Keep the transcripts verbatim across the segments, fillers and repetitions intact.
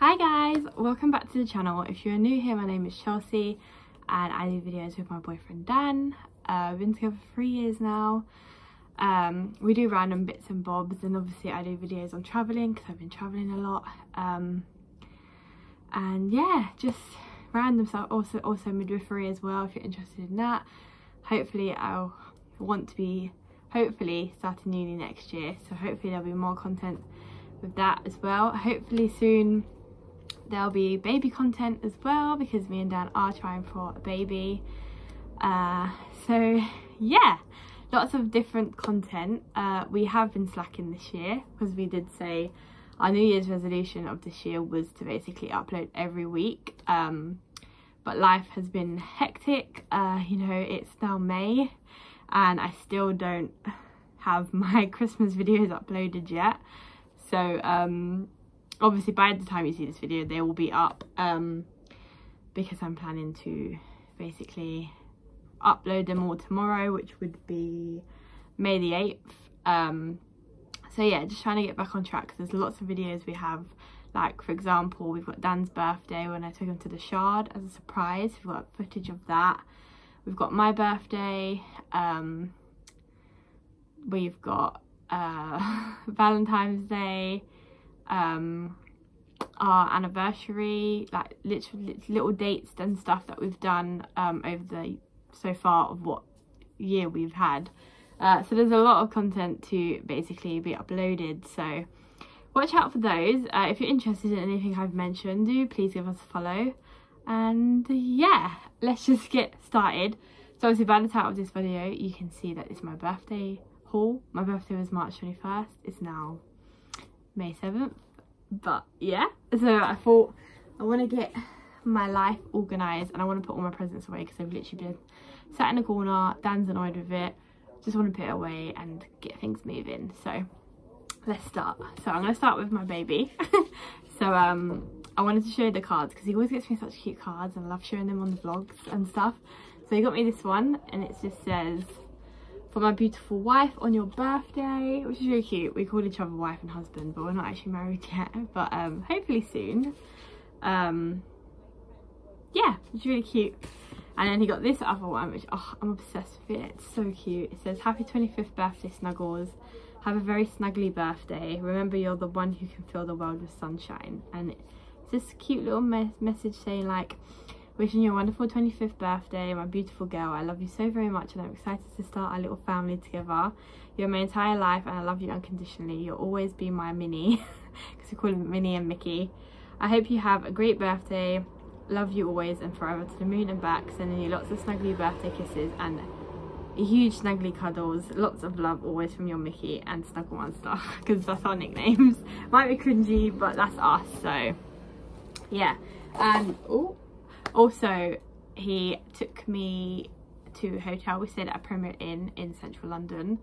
Hi guys, welcome back to the channel. If you're new here, my name is Chelsea and I do videos with my boyfriend Dan. Uh, we've been together for three years now. Um, we do random bits and bobs, and obviously I do videos on travelling because I've been travelling a lot. Um, and yeah, just random stuff, also, also midwifery as well if you're interested in that. Hopefully I'll want to be, hopefully starting uni next year, so hopefully there'll be more content with that as well. Hopefully soon there'll be baby content as well because me and Dan are trying for a baby. Uh, so yeah, lots of different content. Uh, we have been slacking this year because we did say our New Year's resolution of this year was to basically upload every week. Um, but life has been hectic. Uh, you know, it's now May and I still don't have my Christmas videos uploaded yet. So um, obviously by the time you see this video, they will be up um, because I'm planning to basically upload them all tomorrow, which would be May the eighth. Um, so yeah, just trying to get back on track because there's lots of videos we have. Like for example, we've got Dan's birthday when I took him to the Shard as a surprise. We've got footage of that. We've got my birthday. Um, we've got uh Valentine's Day, um our anniversary, like literally little dates and stuff that we've done um over the so far of what year we've had. Uh so there's a lot of content to basically be uploaded, so watch out for those. Uh, if you're interested in anything I've mentioned, do please give us a follow, and yeah, let's just get started. So obviously by the title of this video you can see that it's my birthday haul. My birthday was March twenty-first, it's now May seventh, but yeah, so I thought I want to get my life organised and I want to put all my presents away because I've literally been sat in a corner. Dan's annoyed with it, just want to put it away and get things moving. So let's start. So I'm going to start with my baby. So um I wanted to show you the cards because he always gets me such cute cards and I love showing them on the vlogs and stuff. So he got me this one and it just says, "For my beautiful wife on your birthday," which is really cute. We call each other wife and husband, but we're not actually married yet, but um hopefully soon. Um yeah, it's really cute. And then he got this other one which, oh, I'm obsessed with it, it's so cute. It says, "Happy twenty-fifth birthday, Snuggles. Have a very snuggly birthday. Remember, you're the one who can fill the world with sunshine." And it's this cute little me message saying like, "Wishing you a wonderful twenty-fifth birthday, my beautiful girl. I love you so very much and I'm excited to start our little family together. You're my entire life and I love you unconditionally. You'll always be my Minnie," because we call him Minnie and Mickey. "I hope you have a great birthday. Love you always and forever to the moon and back. Sending you lots of snuggly birthday kisses and huge snuggly cuddles. Lots of love always from your Mickey and Snuggle Monster," because that's our nicknames. Might be cringy, but that's us, so yeah. And um, oh. Also, he took me to a hotel. We stayed at a Premier Inn in central London,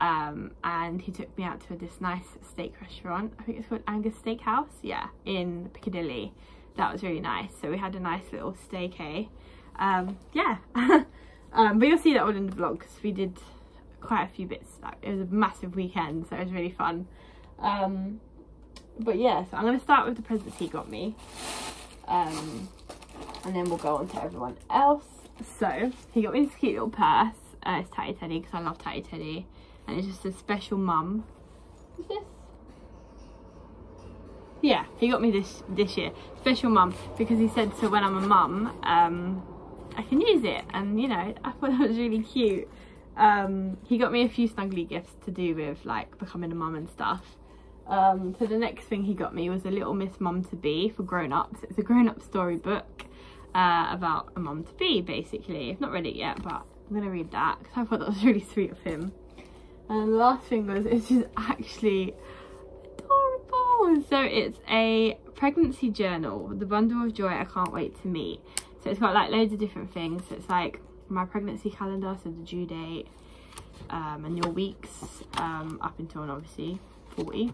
um, and he took me out to this nice steak restaurant. I think it's called Angus Steakhouse, yeah, in Piccadilly. That was really nice. So we had a nice little staycay. Um, yeah, um, but you'll see that all in the vlog because we did quite a few bits. It was a massive weekend, so it was really fun. Um, but yeah, so I'm going to start with the presents he got me. Um... And then we'll go on to everyone else. So he got me this cute little purse. Uh, it's Tatty Teddy because I love Tatty Teddy, and it's just a special mum. Is this? Yeah, he got me this this year, special mum, because he said so when I'm a mum, um, I can use it, and you know, I thought that was really cute. Um, he got me a few snuggly gifts to do with like becoming a mum and stuff. Um, so the next thing he got me was a Little Miss Mum to Be for grown-ups. It's a grown-up storybook. Uh, about a mum to be, basically. I've not read it yet, but I'm going to read that because I thought that was really sweet of him. And the last thing was, it's just actually adorable. So it's a pregnancy journal, the bundle of joy I can't wait to meet. So it's got like loads of different things. So it's like my pregnancy calendar, so the due date, um, and your weeks, um, up until and obviously forty.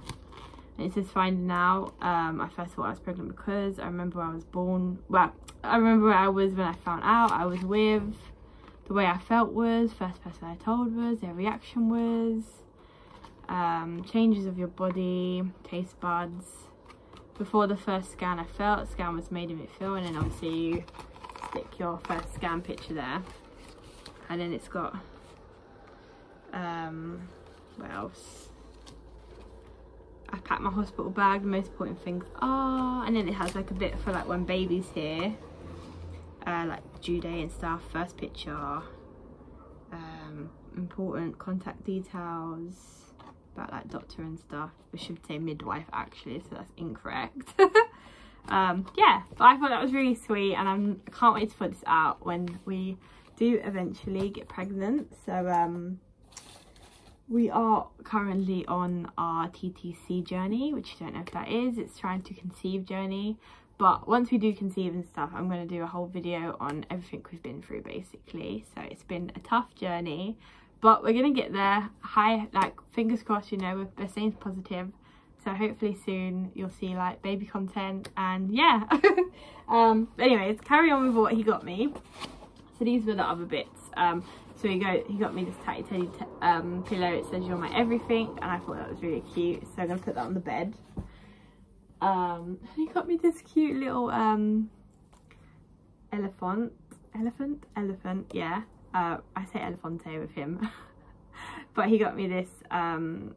It says, "Finding out, um, I first thought I was pregnant because I remember where I was born, well, I remember where I was when I found out, I was with, the way I felt was, first person I told was, their reaction was, um, changes of your body, taste buds, before the first scan I felt, scan was made in it feel, and then obviously you stick your first scan picture there, and then it's got um what else, I packed my hospital bag, the most important things are, and then it has like a bit for like when baby's here, uh like due date and stuff, first picture, um important contact details, about like doctor and stuff. We should say midwife actually, so that's incorrect. Um yeah, but I thought that was really sweet, and I'm, I can't wait to put this out when we do eventually get pregnant. So um we are currently on our T T C journey, which you don't know if that is, it's trying to conceive journey. But once we do conceive and stuff, I'm going to do a whole video on everything we've been through basically. So it's been a tough journey, but we're going to get there. High, like fingers crossed, you know, we're staying positive. So hopefully soon you'll see like baby content and yeah. um, anyways, carry on with what he got me. So these were the other bits. Um, so he, go, he got me this Tatty Teddy um, pillow. It says, "You're my everything." And I thought that was really cute. So I'm going to put that on the bed. Um he got me this cute little um elephant elephant elephant yeah uh I say elefante with him. But he got me this, um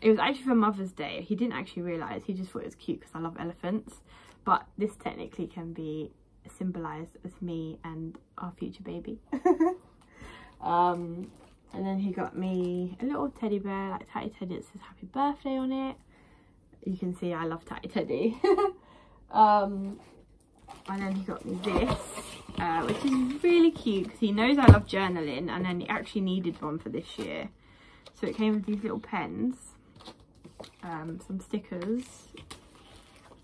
it was actually for Mother's Day. He didn't actually realize, he just thought it was cute because I love elephants, but this technically can be symbolized as me and our future baby. Um and then he got me a little teddy bear, like Tatty Teddy, it says happy birthday on it. You can see I love Tatty Teddy. Um, and then he got me this, uh, which is really cute because he knows I love journaling, and then he actually needed one for this year. So it came with these little pens, um, some stickers,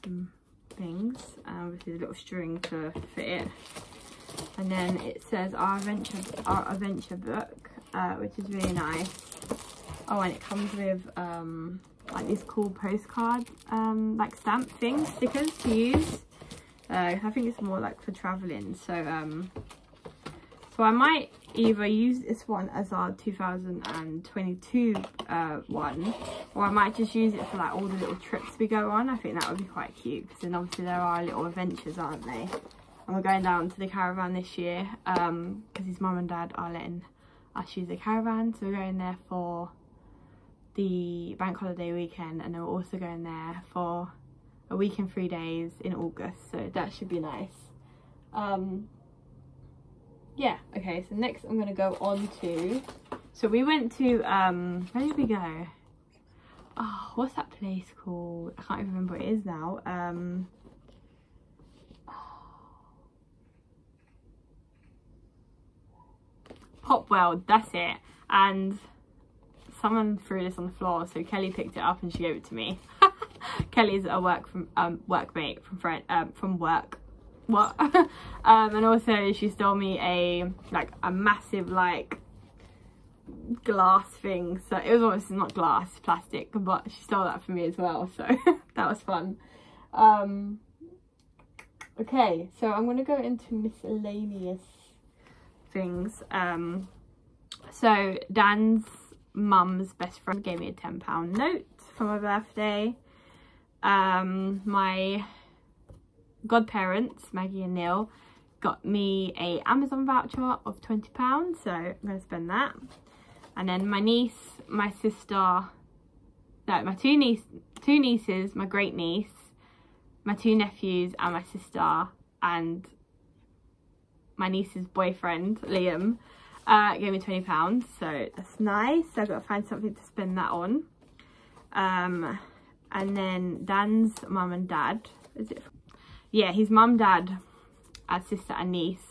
some things, and obviously a little string to fit it. And then it says our adventure, our adventure book, uh, which is really nice. Oh, and it comes with... Um, like these cool postcard um like stamp things, stickers to use. uh I think it's more like for traveling, so um so I might either use this one as our two thousand twenty-two uh one, or I might just use it for like all the little trips we go on. I think that would be quite cute because then obviously there are little adventures, aren't they? And we're going down to the caravan this year, um because his mum and dad are letting us use the caravan, so we're going there for the bank holiday weekend, and they're also going there for a week and three days in August, so that should be nice. Um yeah, okay, so next I'm gonna go on to, so we went to um where did we go? Oh, what's that place called? I can't even remember what it is now. Um Pop World, that's it. And someone threw this on the floor, so Kelly picked it up and she gave it to me. Kelly's a work from um, workmate from friend um, from work. What? um, and also she stole me a like a massive like glass thing. So it was obviously not glass, plastic, but she stole that from me as well. So that was fun. Um, okay, so I'm gonna go into miscellaneous things. Um, so Dan's mum's best friend gave me a ten pound note for my birthday. Um my godparents Maggie and Neil got me a Amazon voucher of twenty pounds, so I'm gonna spend that. And then my niece, my sister, no my two niece two nieces, my great niece, my two nephews, and my sister and my niece's boyfriend Liam Uh, gave me twenty pounds, so that's nice. So I've got to find something to spend that on. Um, and then Dan's mum and dad, is it? Yeah, his mum, dad, our sister and niece,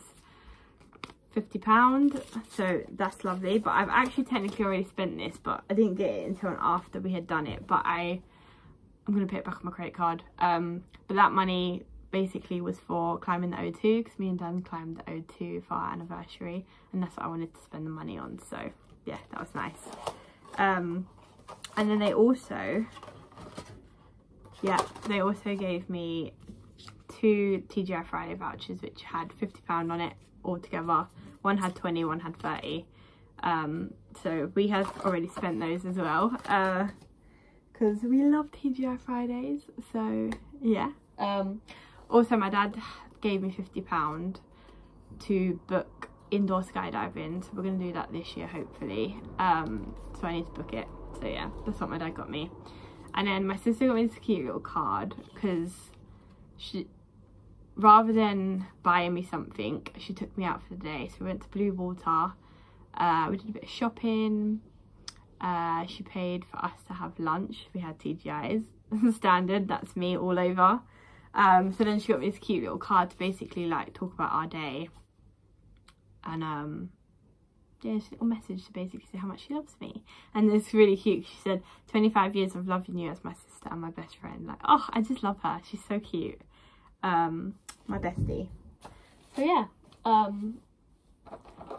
fifty pounds, so that's lovely. But I've actually technically already spent this, but I didn't get it until after we had done it. But I, I'm going to pay it back on my credit card. Um, but that money basically was for climbing the O two, because me and Dan climbed the O two for our anniversary, and that's what I wanted to spend the money on, so yeah, that was nice. Um and then they also yeah they also gave me two T G I Friday vouchers which had fifty pound on it altogether. One had twenty, one had thirty, um so we have already spent those as well, uh because we love T G I Fridays, so Yeah. Um, also, my dad gave me fifty pounds to book indoor skydiving, so we're going to do that this year, hopefully. Um, so I need to book it. So yeah, that's what my dad got me. And then my sister got me this cute little card, because she, rather than buying me something, she took me out for the day. So we went to Blue Water. Uh, we did a bit of shopping. Uh, she paid for us to have lunch. We had T G Is, standard, that's me all over. Um, so then she got me this cute little card to basically like talk about our day. And um, yeah, just a little message to basically say how much she loves me. And it's really cute. She said, twenty-five years of loving you as my sister and my best friend. Like, oh, I just love her. She's so cute. Um, my bestie. So yeah. Um,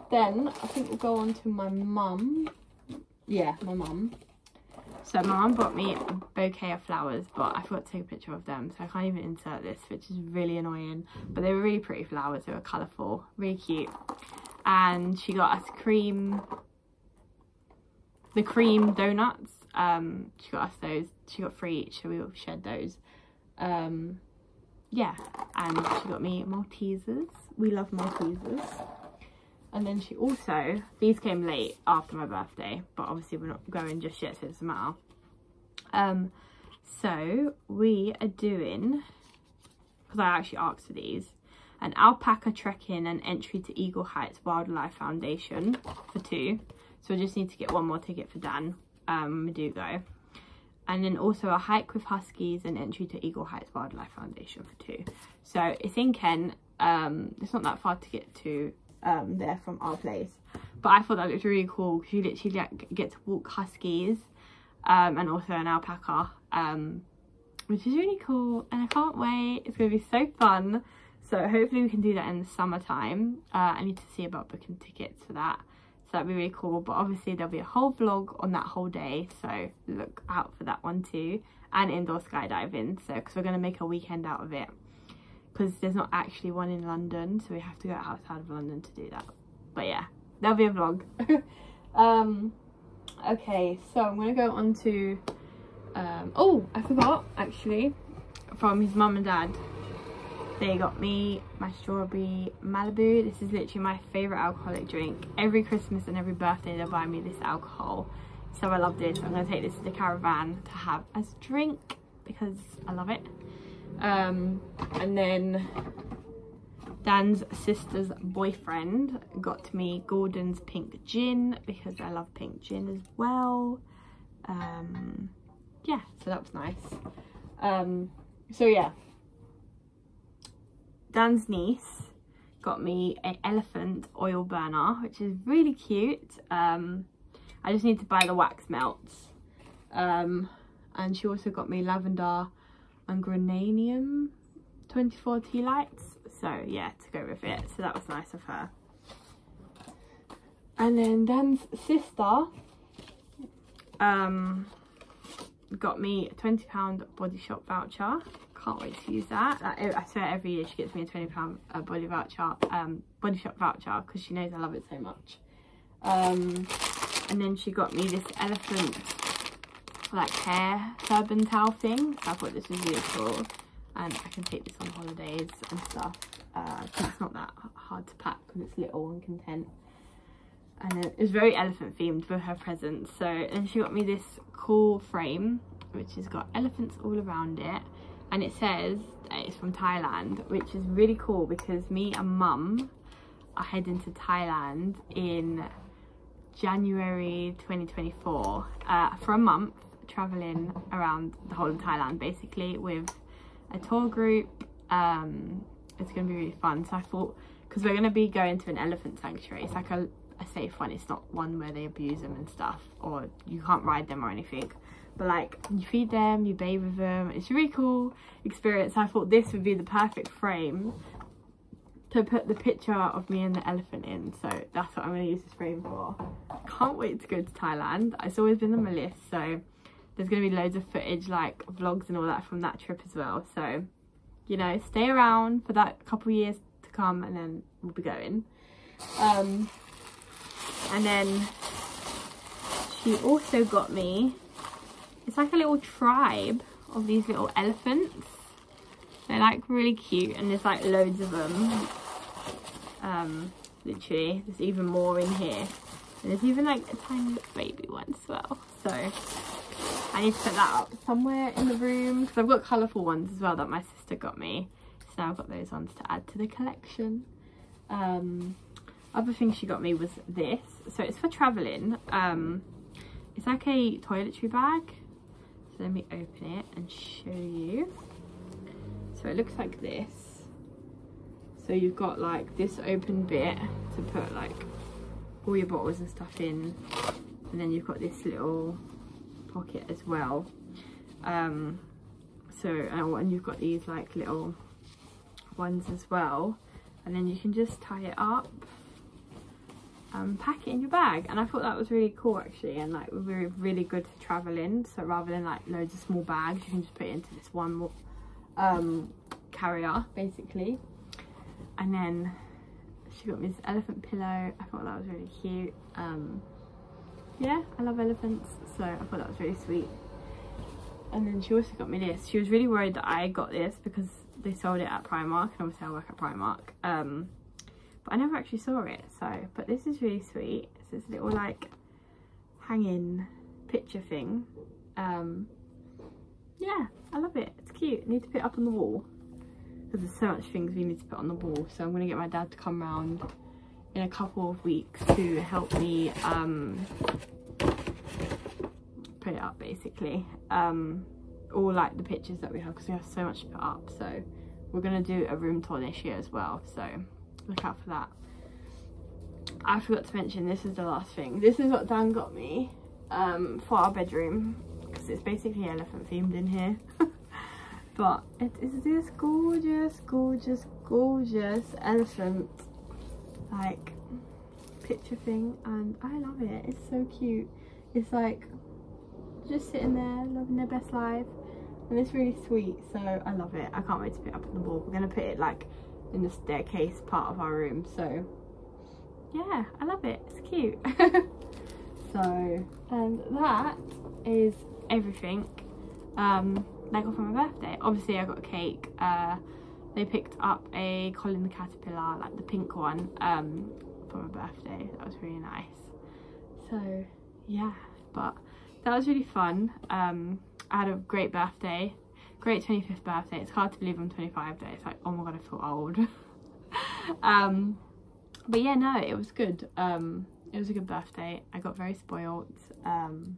then I think we'll go on to my mum. Yeah, my mum. So my mum bought me a bouquet of flowers, but I forgot to take a picture of them, so I can't even insert this, which is really annoying. But they were really pretty flowers. They were colourful, really cute. And she got us cream, the cream donuts. Um, she got us those. She got three each, so we all shared those. Um, yeah, and she got me Maltesers. We love Maltesers. And then she also, these came late after my birthday, but obviously we're not going just yet, so it doesn't matter. Um, so we are doing, because I actually asked for these, an alpaca trekking and entry to Eagle Heights Wildlife Foundation for two. So I just need to get one more ticket for Dan. Um, we do go. And then also a hike with huskies and entry to Eagle Heights Wildlife Foundation for two. So it's in Kent. Um, it's not that far to get to. Um, there from our place, but I thought that looked really cool because you literally like, get to walk huskies um, and also an alpaca, um, which is really cool, and I can't wait. It's going to be so fun, so hopefully we can do that in the summertime. uh, I need to see about booking tickets for that, so that'd be really cool. But obviously there'll be a whole vlog on that whole day, so look out for that one too. And indoor skydiving, so because we're going to make a weekend out of it, because there's not actually one in London, so we have to go outside of London to do that. But yeah, there'll be a vlog. um, okay, so I'm going to go on to... Um, oh, I forgot, actually, from his mum and dad. They got me my strawberry Malibu. This is literally my favourite alcoholic drink. Every Christmas and every birthday, they'll buy me this alcohol. So I love this. I'm going to take this to the caravan to have as a drink, because I love it. Um, and then Dan's sister's boyfriend got me Gordon's pink gin, because I love pink gin as well. Um, yeah, so that was nice. Um, so yeah, Dan's niece got me an elephant oil burner, which is really cute. Um, I just need to buy the wax melts. Um, and she also got me lavender and grananium twenty-four tea lights, so yeah, to go with it, so that was nice of her. And then Dan's sister um got me a twenty pound Body Shop voucher. Can't wait to use that. Like, I swear every year she gets me a twenty pound uh, body voucher um Body Shop voucher, because she knows I love it so much. Um and then she got me this elephant like hair turban towel thing. I thought this was really cool, and I can take this on holidays and stuff. Uh, it's not that hard to pack because it's little and content, and it was very elephant themed with her presents. So, and she got me this cool frame which has got elephants all around it, and it says that it's from Thailand, which is really cool because me and Mum are heading to Thailand in January twenty twenty-four uh, for a month. Traveling around the whole of Thailand basically with a tour group. Um it's gonna be really fun. So I thought, because we're gonna be going to an elephant sanctuary, it's like a, a safe one. It's not one where they abuse them and stuff, or you can't ride them or anything, but like you feed them, you bathe with them. It's a really cool experience. I thought this would be the perfect frame to put the picture of me and the elephant in, so that's what I'm going to use this frame for. Can't wait to go to Thailand. It's always been on my list, so there's going to be loads of footage, like vlogs and all that from that trip as well. So, you know, stay around for that couple years to come, and then we'll be going. Um, and then she also got me, it's like a little tribe of these little elephants. They're like really cute, and there's like loads of them. Um, literally, there's even more in here. And there's even like a tiny baby one as well. So I need to put that up somewhere in the room, because I've got colourful ones as well that my sister got me. So now I've got those ones to add to the collection. Um, other thing she got me was this. So it's for travelling. Um, it's like a toiletry bag. So let me open it and show you. So it looks like this. So you've got like this open bit to put like all your bottles and stuff in, and then you've got this little pocket as well. Um so and you've got these like little ones as well, and then you can just tie it up and pack it in your bag. And I thought that was really cool actually, and like we're really good to travel in. So rather than like loads of small bags, you can just put it into this one um carrier basically. And then she got me this elephant pillow. I thought that was really cute. Um, yeah, I love elephants, so I thought that was really sweet. And then she also got me this. She was really worried that I got this because they sold it at Primark, and obviously I work at Primark. Um, but I never actually saw it, so, but this is really sweet. It's this little like hanging picture thing. Um, yeah, I love it, it's cute. I need to put it up on the wall, because there's so much things we need to put on the wall. So I'm going to get my dad to come round in a couple of weeks to help me um, put it up basically. Um, all like the pictures that we have, because we have so much to put up. So we're going to do a room tour this year as well, so look out for that. I forgot to mention, this is the last thing. This is what Dan got me um, for our bedroom, because it's basically elephant themed in here. But it is this gorgeous, gorgeous, gorgeous elephant like picture thing, and I love it. It's so cute. It's like just sitting there loving their best life, and it's really sweet, so I love it. I can't wait to put it up on the wall. We're gonna put it like in the staircase part of our room, so yeah, I love it. It's cute. So, and that is everything. Um, They got for my birthday. Obviously I got a cake. Uh, they picked up a Colin the Caterpillar, like the pink one, um, for my birthday. That was really nice. So yeah, but that was really fun. Um, I had a great birthday, great twenty-fifth birthday. It's hard to believe I'm twenty-five days. It's like, oh my god, I feel old. um, but yeah, no, it was good. Um, it was a good birthday. I got very spoiled. Um,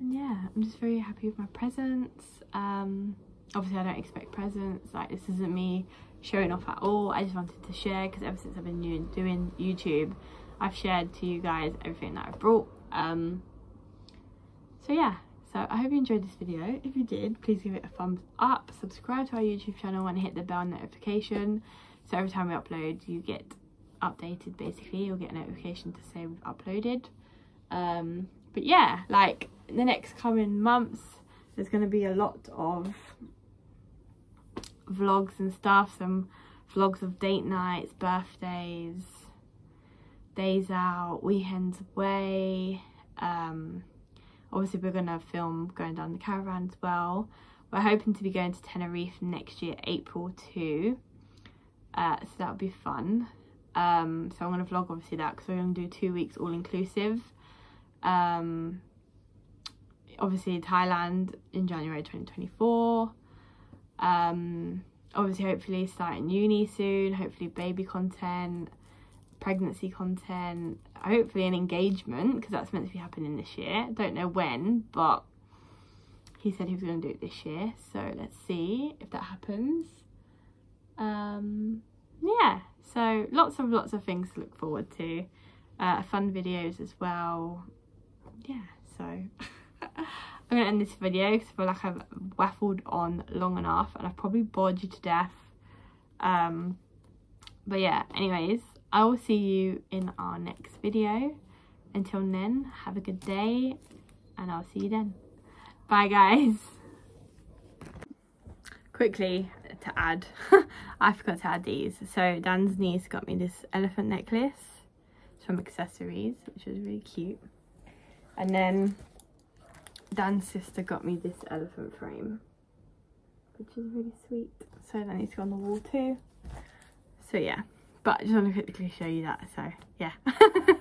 And yeah, I'm just very happy with my presents. Um, obviously I don't expect presents, like this isn't me showing off at all. I just wanted to share, because ever since I've been new doing YouTube, I've shared to you guys everything that I've brought. Um, so yeah, so I hope you enjoyed this video. If you did, please give it a thumbs up, subscribe to our YouTube channel, and hit the bell notification. So every time we upload, you get updated basically. You'll get a notification to say we've uploaded. Um, but yeah, like, in the next coming months there's going to be a lot of vlogs and stuff, some vlogs of date nights, birthdays, days out, weekends away. Um obviously we're going to film going down the caravan as well. We're hoping to be going to Tenerife next year, April too, uh so that'll be fun. Um so I'm going to vlog obviously that, because we're going to do two weeks all inclusive. um Obviously Thailand in January twenty twenty-four. Um, obviously hopefully starting uni soon, hopefully baby content, pregnancy content, hopefully an engagement, because that's meant to be happening this year. Don't know when, but he said he was going to do it this year, so let's see if that happens. Um, yeah, so lots of lots of things to look forward to. Uh, fun videos as well. Yeah, so... I'm going to end this video because I feel like I've waffled on long enough, and I've probably bored you to death. Um, but yeah, anyways, I will see you in our next video. Until then, have a good day, and I'll see you then. Bye guys. Quickly to add, I forgot to add these. So Dan's niece got me this elephant necklace. It's from accessories, which was really cute. And then... Dan's sister got me this elephant frame. which is really sweet. So that needs to go on the wall too. So yeah, but I just wanted to quickly show you that, so yeah.